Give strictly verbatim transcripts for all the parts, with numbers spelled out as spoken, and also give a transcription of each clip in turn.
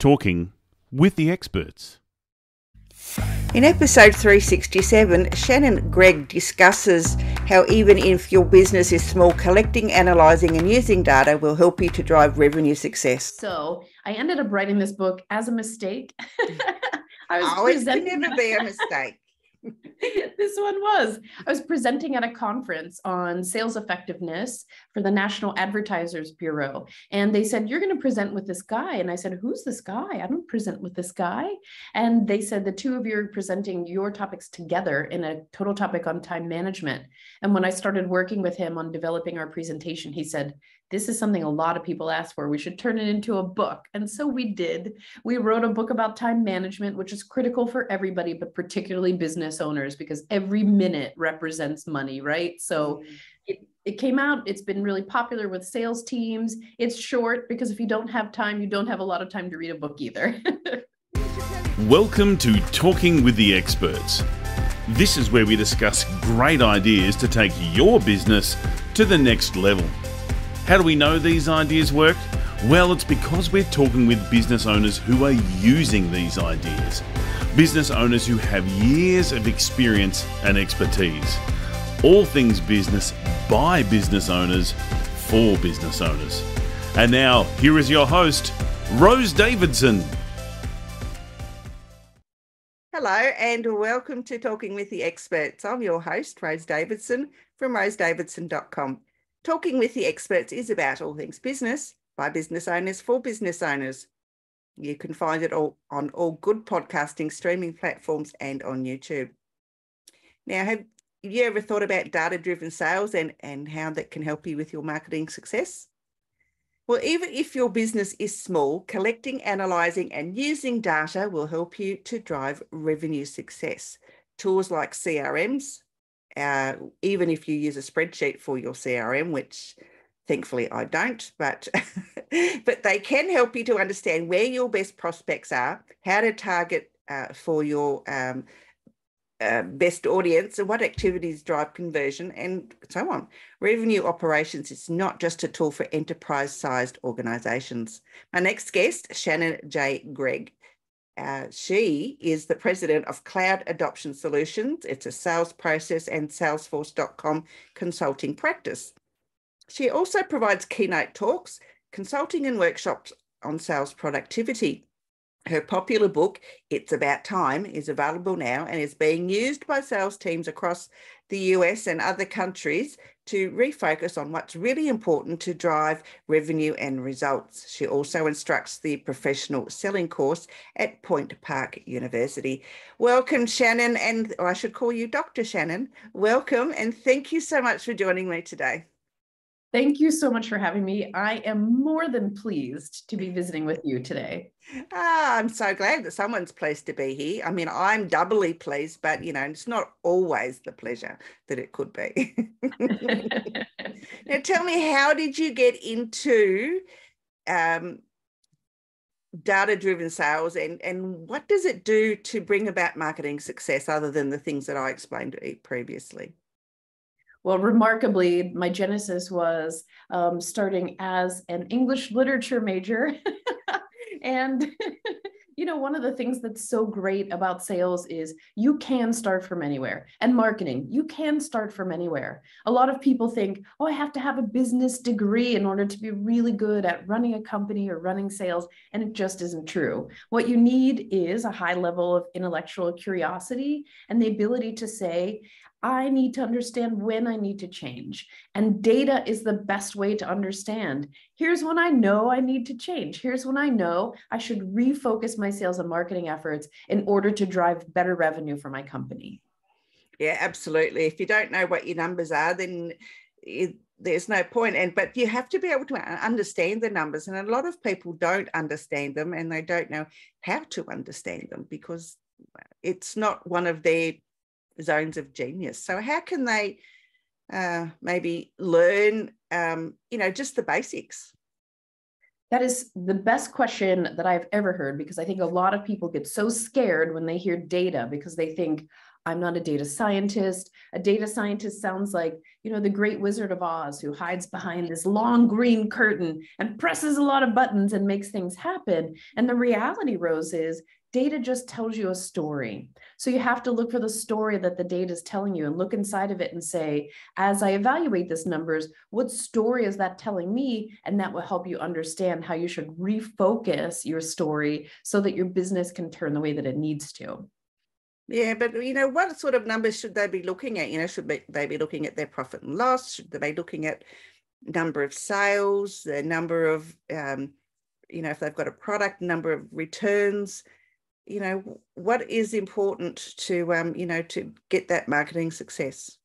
Talking with the Experts. In episode three sixty-seven, Shannon Gregg discusses how even if your business is small, collecting, analysing and using data will help you to drive revenue success. So I ended up writing this book as a mistake. I was oh, it could never be a mistake. This one was. I was presenting at a conference on sales effectiveness for the National Advertisers Bureau. And they said, you're going to present with this guy. And I said, who's this guy? I don't present with this guy. And they said, the two of you are presenting your topics together in a total topic on time management. And when I started working with him on developing our presentation, he said, this is something a lot of people ask for. We should turn it into a book. And so we did. We wrote a book about time management, which is critical for everybody, but particularly business owners, because every minute represents money, right? So it, it came out. It's been really popular with sales teams. It's short because if you don't have time, you don't have a lot of time to read a book either. Welcome to Talking with the Experts. This is where we discuss great ideas to take your business to the next level. How do we know these ideas work? Well, it's because we're talking with business owners who are using these ideas. Business owners who have years of experience and expertise. All things business, by business owners, for business owners. And now, here is your host, Rose Davidson. Hello and welcome to Talking with the Experts. I'm your host, Rose Davidson from rose davidson dot com. Talking with the Experts is about all things business, by business owners, for business owners. You can find it all on all good podcasting streaming platforms and on YouTube. Now, have you ever thought about data-driven sales and, and how that can help you with your marketing success? Well, even if your business is small, collecting, analysing and using data will help you to drive revenue success. Tools like C R Ms, Uh, even if you use a spreadsheet for your C R M, which thankfully I don't, but, but they can help you to understand where your best prospects are, how to target uh, for your um, uh, best audience and what activities drive conversion and so on. Revenue operations is not just a tool for enterprise-sized organisations. My next guest, Shannon J. Gregg. Uh, she is the president of Cloud Adoption Solutions. It's a sales process and Salesforce dot com consulting practice. She also provides keynote talks, consulting and workshops on sales productivity. Her popular book, It's About Time, is available now and is being used by sales teams across the U S and other countries to refocus on what's really important to drive revenue and results. She also instructs the professional selling course at Point Park University. Welcome, Shannon, and or I should call you Doctor Shannon. Welcome, and thank you so much for joining me today. Thank you so much for having me. I am more than pleased to be visiting with you today. Ah, I'm so glad that someone's pleased to be here. I mean, I'm doubly pleased, but you know, it's not always the pleasure that it could be. Now, tell me, how did you get into um, data-driven sales, and, and what does it do to bring about marketing success other than the things that I explained previously? Well, remarkably, my genesis was um, starting as an English literature major. And, you know, one of the things that's so great about sales is you can start from anywhere. And marketing, you can start from anywhere. A lot of people think, oh, I have to have a business degree in order to be really good at running a company or running sales. And it just isn't true. What you need is a high level of intellectual curiosity and the ability to say, I need to understand when I need to change. And data is the best way to understand. Here's when I know I need to change. Here's when I know I should refocus my sales and marketing efforts in order to drive better revenue for my company. Yeah, absolutely. If you don't know what your numbers are, then it, there's no point. And but you have to be able to understand the numbers. And a lot of people don't understand them and they don't know how to understand them because it's not one of their zones of genius. So how can they uh, maybe learn, um, you know, just the basics? That is the best question that I've ever heard, because I think a lot of people get so scared when they hear data because they think, I'm not a data scientist. A data scientist sounds like, you know, the great Wizard of Oz who hides behind this long green curtain and presses a lot of buttons and makes things happen. And the reality, Rose, is data just tells you a story. So you have to look for the story that the data is telling you and look inside of it and say, as I evaluate these numbers, what story is that telling me? And that will help you understand how you should refocus your story so that your business can turn the way that it needs to. Yeah, but you know, what sort of numbers should they be looking at? You know, should they be looking at their profit and loss? Should they be looking at number of sales, the number of, um, you know, if they've got a product, number of returns? You know, what is important to, um, you know, to get that marketing success?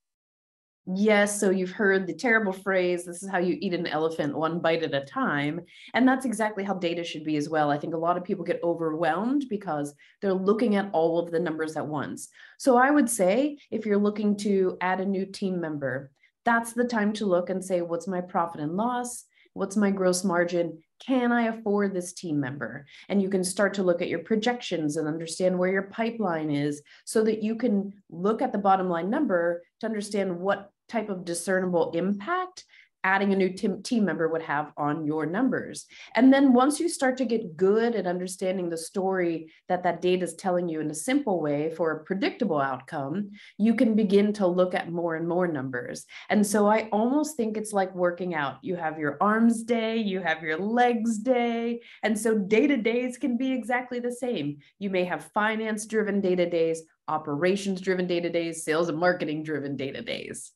Yes. So you've heard the terrible phrase, this is how you eat an elephant, one bite at a time. And that's exactly how data should be as well. I think a lot of people get overwhelmed because they're looking at all of the numbers at once. So I would say if you're looking to add a new team member, that's the time to look and say, what's my profit and loss? What's my gross margin? Can I afford this team member? And you can start to look at your projections and understand where your pipeline is so that you can look at the bottom line number to understand what type of discernible impact adding a new team member would have on your numbers. And then once you start to get good at understanding the story that that data is telling you in a simple way for a predictable outcome, you can begin to look at more and more numbers. And so I almost think it's like working out. You have your arms day, you have your legs day. And so data days can be exactly the same. You may have finance-driven data days, operations-driven data days, sales and marketing-driven data days.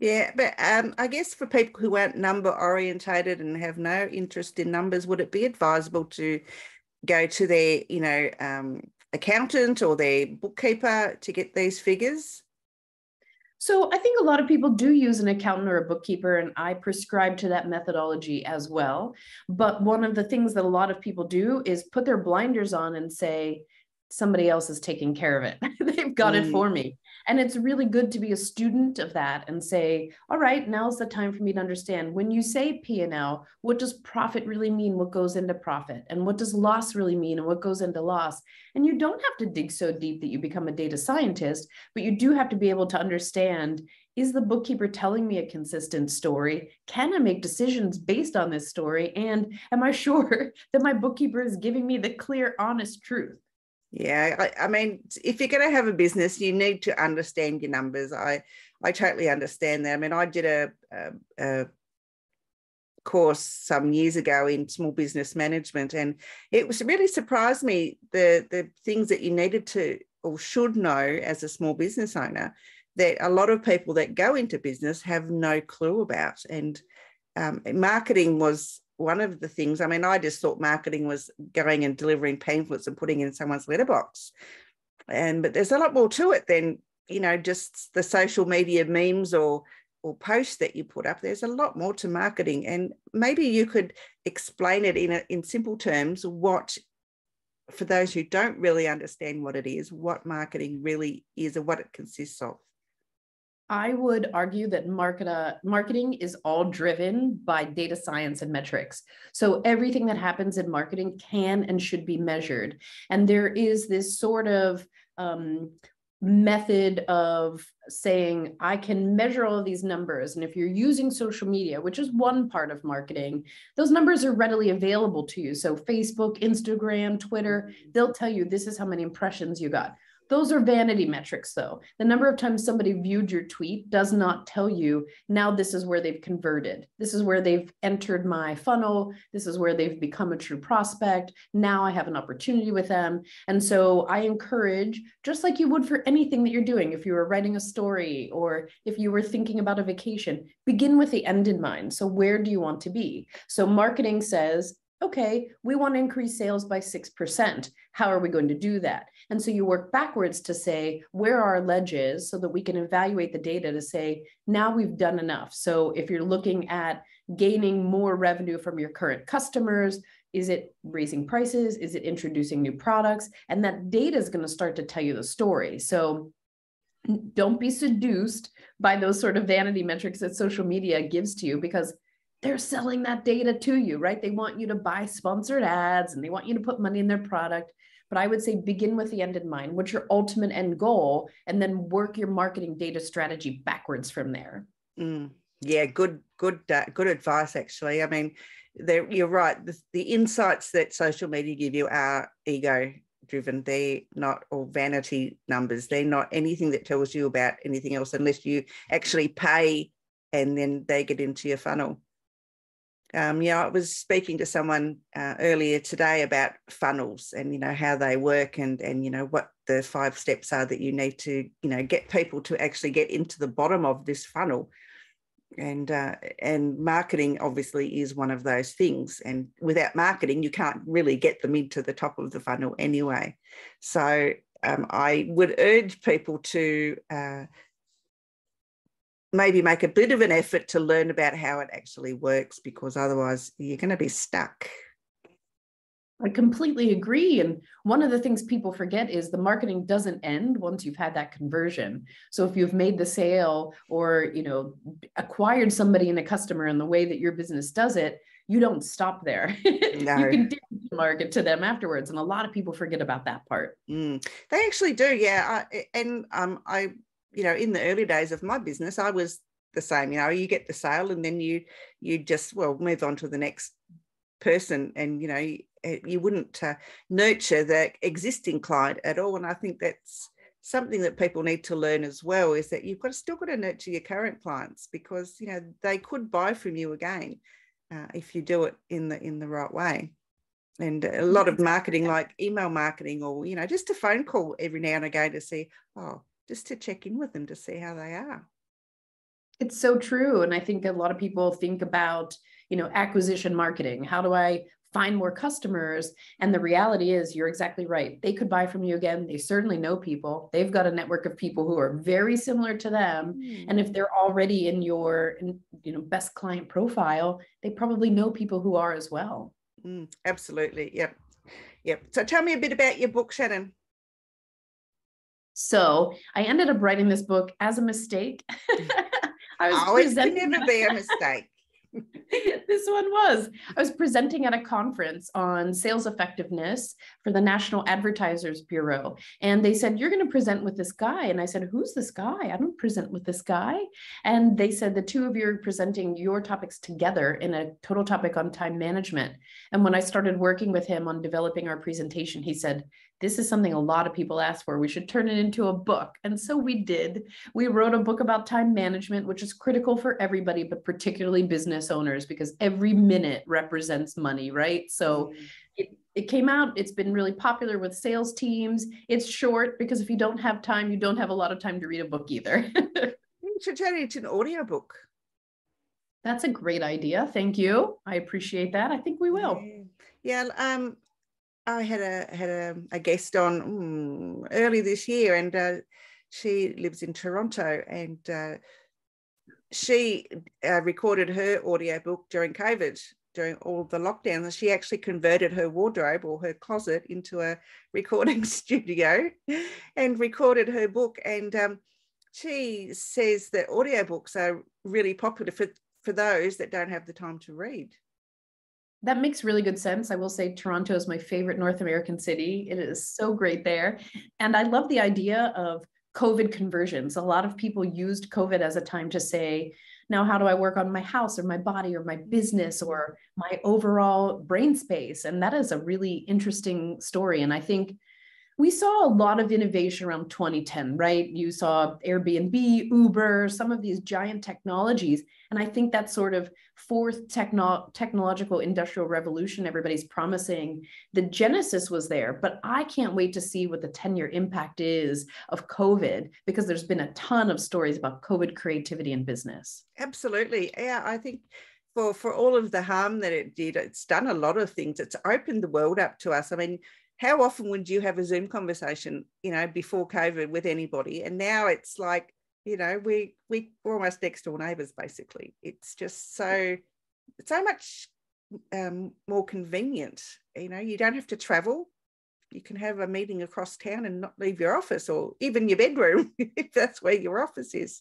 Yeah, but um, I guess for people who aren't number orientated and have no interest in numbers, would it be advisable to go to their, you know, um, accountant or their bookkeeper to get these figures? So I think a lot of people do use an accountant or a bookkeeper, and I prescribe to that methodology as well. But one of the things that a lot of people do is put their blinders on and say, somebody else is taking care of it. They've got mm. it for me. And it's really good to be a student of that and say, all right, now's the time for me to understand when you say P and L, what does profit really mean? What goes into profit? And what does loss really mean? And what goes into loss? And you don't have to dig so deep that you become a data scientist, but you do have to be able to understand, is the bookkeeper telling me a consistent story? Can I make decisions based on this story? And am I sure that my bookkeeper is giving me the clear, honest truth? Yeah, I, I mean, if you're going to have a business, you need to understand your numbers. I, I totally understand that. I mean, I did a, a, a course some years ago in small business management, and it was really surprised me the, the things that you needed to or should know as a small business owner that a lot of people that go into business have no clue about. And um, marketing was one of the things. I mean, I just thought marketing was going and delivering pamphlets and putting in someone's letterbox. And, but there's a lot more to it than, you know, just the social media memes or, or posts that you put up. There's a lot more to marketing. And maybe you could explain it in, a, in simple terms, what, for those who don't really understand what it is, what marketing really is and what it consists of. I would argue that market, uh, marketing is all driven by data science and metrics. So everything that happens in marketing can and should be measured. And there is this sort of um, method of saying, I can measure all of these numbers. And if you're using social media, which is one part of marketing, those numbers are readily available to you. So Facebook, Instagram, Twitter, they'll tell you this is how many impressions you got. Those are vanity metrics, though. The number of times somebody viewed your tweet does not tell you, now this is where they've converted. This is where they've entered my funnel. This is where they've become a true prospect. Now I have an opportunity with them. And so I encourage, just like you would for anything that you're doing, if you were writing a story or if you were thinking about a vacation, begin with the end in mind. So where do you want to be? So marketing says, okay, we want to increase sales by six percent. How are we going to do that? And so you work backwards to say, where are our ledges so that we can evaluate the data to say, now we've done enough. So if you're looking at gaining more revenue from your current customers, is it raising prices? Is it introducing new products? And that data is going to start to tell you the story. So don't be seduced by those sort of vanity metrics that social media gives to you, because they're selling that data to you, right? They want you to buy sponsored ads and they want you to put money in their product. But I would say begin with the end in mind. What's your ultimate end goal? And then work your marketing data strategy backwards from there. Mm. Yeah, good, good, uh, good advice, actually. I mean, you're right. The, the insights that social media give you are ego-driven. They're not all vanity numbers. They're not anything that tells you about anything else unless you actually pay and then they get into your funnel. Um, yeah, I was speaking to someone uh, earlier today about funnels and, you know, how they work and, and, you know, what the five steps are that you need to, you know, get people to actually get into the bottom of this funnel. And, uh, and marketing obviously is one of those things. And without marketing, you can't really get them into the top of the funnel anyway. So um, I would urge people to uh, maybe make a bit of an effort to learn about how it actually works, because otherwise you're going to be stuck. I completely agree. And one of the things people forget is the marketing doesn't end once you've had that conversion. So if you've made the sale or, you know, acquired somebody and a customer in the way that your business does it, you don't stop there. No. You can market to them afterwards. And a lot of people forget about that part. Mm, they actually do. Yeah. I, and um, I, you know, in the early days of my business, I was the same. You know, you get the sale and then you, you just, well, move on to the next person. And, you know, you, you wouldn't uh, nurture the existing client at all. And I think that's something that people need to learn as well, is that you've got still got to nurture your current clients, because, you know, they could buy from you again uh, if you do it in the, in the right way. And a lot of marketing, like email marketing, or, you know, just a phone call every now and again to see, oh, just to check in with them to see how they are. It's so true. And I think a lot of people think about, you know, acquisition marketing. How do I find more customers? And the reality is, you're exactly right. They could buy from you again. They certainly know people. They've got a network of people who are very similar to them. Mm. And if they're already in your, you know, best client profile, they probably know people who are as well. Mm, absolutely. Yep. Yep. So tell me a bit about your book, Shannon. So I ended up writing this book as a mistake. I was oh, it can never be a mistake. This one was. I was presenting at a conference on sales effectiveness for the National Advertisers Bureau. And they said, you're going to present with this guy. And I said, who's this guy? I don't present with this guy. And they said, the two of you are presenting your topics together in a total topic on time management. And when I started working with him on developing our presentation, he said, this is something a lot of people ask for. We should turn it into a book. And so we did. We wrote a book about time management, which is critical for everybody, but particularly business owners, because every minute represents money, right? So it, it came out. It's been really popular with sales teams. It's short, because if you don't have time, you don't have a lot of time to read a book either. You should turn it into an audiobook. That's a great idea. Thank you. I appreciate that. I think we will. Yeah. yeah um. I had a had a, a guest on mm, early this year, and uh, she lives in Toronto, and uh, she uh, recorded her audiobook during COVID, during all the lockdowns, and she actually converted her wardrobe or her closet into a recording studio and recorded her book. And um, she says that audiobooks are really popular for, for those that don't have the time to read. That makes really good sense. I will say Toronto is my favorite North American city. It is so great there. And I love the idea of COVID conversions. A lot of people used COVID as a time to say, now, how do I work on my house or my body or my business or my overall brain space? And that is a really interesting story. And I think we saw a lot of innovation around twenty ten, right? You saw Airbnb, Uber, some of these giant technologies. And I think that sort of fourth techno- technological industrial revolution everybody's promising, the genesis was there. But I can't wait to see what the ten-year impact is of COVID, because there's been a ton of stories about COVID creativity and business. Absolutely. Yeah, I think for, for all of the harm that it did, it's done a lot of things. It's opened the world up to us. I mean, how often would you have a Zoom conversation, you know, before COVID with anybody? And now it's like, you know, we, we we're almost next door neighbours, basically. It's just so, so much um, more convenient. You know, you don't have to travel. You can have a meeting across town and not leave your office, or even your bedroom, if that's where your office is.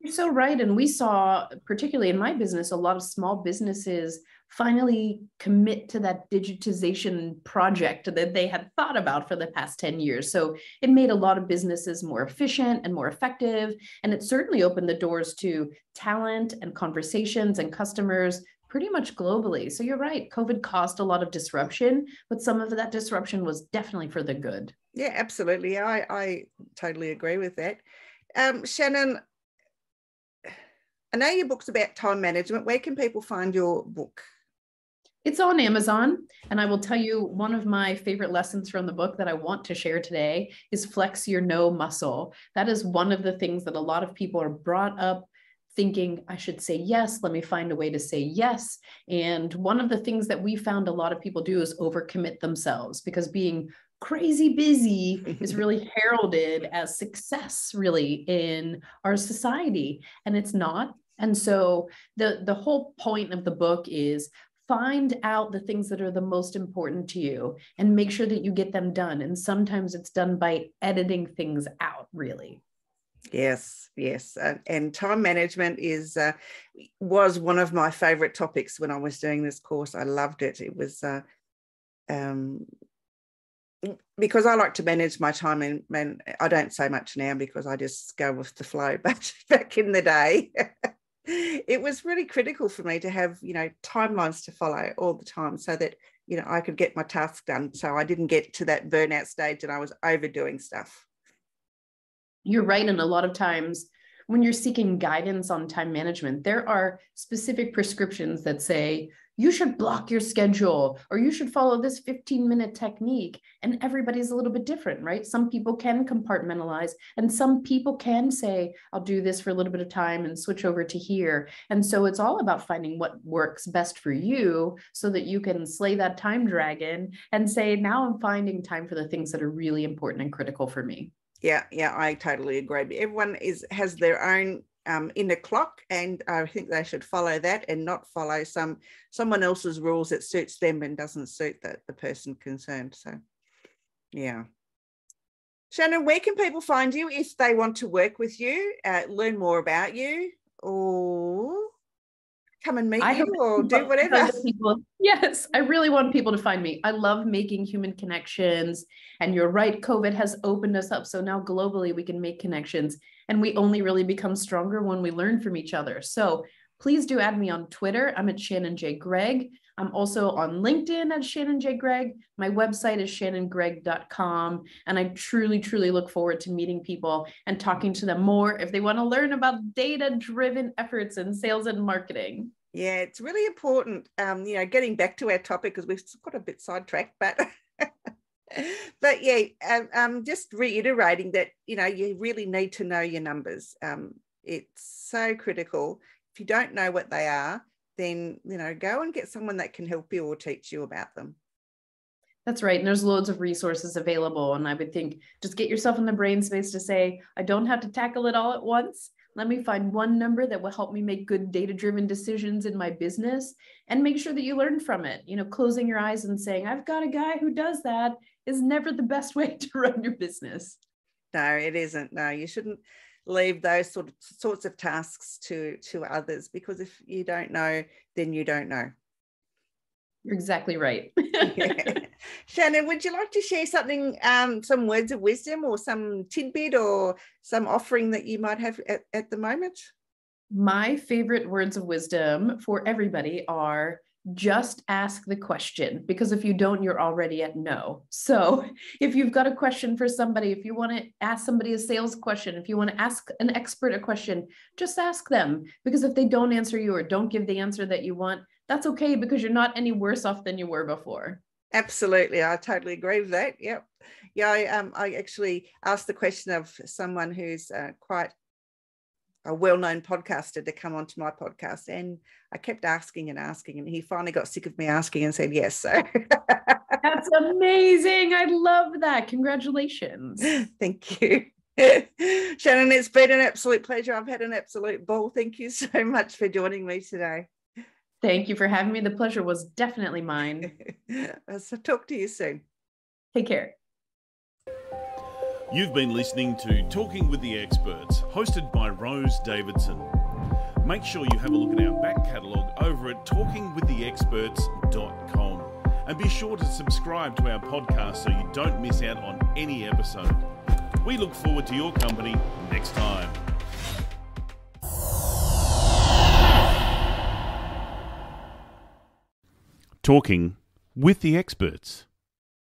You're so right. And we saw, particularly in my business, a lot of small businesses finally commit to that digitization project that they had thought about for the past ten years. So it made a lot of businesses more efficient and more effective. And it certainly opened the doors to talent and conversations and customers pretty much globally. So you're right. COVID caused a lot of disruption, but some of that disruption was definitely for the good. Yeah, absolutely. I, I totally agree with that. Um, Shannon, I know your book's about time management. Where can people find your book? It's on Amazon. And I will tell you, one of my favorite lessons from the book that I want to share today is flex your no muscle. That is one of the things that a lot of people are brought up thinking, I should say yes, let me find a way to say yes. And one of the things that we found a lot of people do is overcommit themselves, because being crazy busy is really heralded as success really in our society, and it's not. And so the, the whole point of the book is find out the things that are the most important to you and make sure that you get them done. And sometimes it's done by editing things out, really. Yes, yes. Uh, and time management is uh, was one of my favorite topics when I was doing this course. I loved it. It was uh, um, because I like to manage my time, and, and I don't say much now because I just go with the flow. But back in the day, it was really critical for me to have, you know, timelines to follow all the time so that, you know, I could get my task done. So I didn't get to that burnout stage and I was overdoing stuff. You're right. And a lot of times when you're seeking guidance on time management, there are specific prescriptions that say, you should block your schedule, or you should follow this fifteen minute technique. And everybody's a little bit different, right? Some people can compartmentalize, and some people can say, I'll do this for a little bit of time and switch over to here. And so it's all about finding what works best for you so that you can slay that time dragon and say, now I'm finding time for the things that are really important and critical for me. Yeah, yeah, I totally agree. Everyone is has their own um, inner clock, and I think they should follow that and not follow some someone else's rules that suits them and doesn't suit the, the person concerned. So, yeah. Shannon, where can people find you if they want to work with you, uh, learn more about you, or come and meet I you or do whatever? Yes, I really want people to find me. I love making human connections. And you're right, COVID has opened us up. So now globally, we can make connections. And we only really become stronger when we learn from each other. So please do add me on Twitter. I'm at Shannon J. Gregg. I'm also on LinkedIn at Shannon J. Gregg. My website is shannon gregg dot com. And I truly, truly look forward to meeting people and talking to them more if they want to learn about data-driven efforts in sales and marketing. Yeah, it's really important, um, you know, getting back to our topic because we've got a bit sidetracked, but... But yeah, um, um, just reiterating that, you know, you really need to know your numbers. Um, it's so critical. If you don't know what they are, then, you know, go and get someone that can help you or teach you about them. That's right. And there's loads of resources available. And I would think just get yourself in the brain space to say, I don't have to tackle it all at once. Let me find one number that will help me make good data-driven decisions in my business, and make sure that you learn from it. You know, closing your eyes and saying, I've got a guy who does that, is never the best way to run your business. No, it isn't. No, you shouldn't leave those sort of sorts of tasks to, to others, because if you don't know, then you don't know. You're exactly right. Yeah. Shannon, would you like to share something, um, some words of wisdom or some tidbit or some offering that you might have at, at the moment? My favorite words of wisdom for everybody are, just ask the question, because if you don't, you're already at no. So if you've got a question for somebody, if you want to ask somebody a sales question, if you want to ask an expert a question, just ask them, because if they don't answer you or don't give the answer that you want, that's okay, because you're not any worse off than you were before. Absolutely. I totally agree with that. Yep. Yeah. I, um, I actually asked the question of someone who's uh, quite a well-known podcaster to come onto my podcast, and I kept asking and asking, and he finally got sick of me asking and said yes. So that's amazing. I love that. Congratulations. Thank you. Shannon, it's been an absolute pleasure. I've had an absolute ball. Thank you so much for joining me today. Thank you for having me. The pleasure was definitely mine. So talk to you soon. Take care. You've been listening to Talking with the Experts, hosted by Rose Davidson. Make sure you have a look at our back catalogue over at talking with the experts dot com. And be sure to subscribe to our podcast so you don't miss out on any episode. We look forward to your company next time. Talking with the Experts.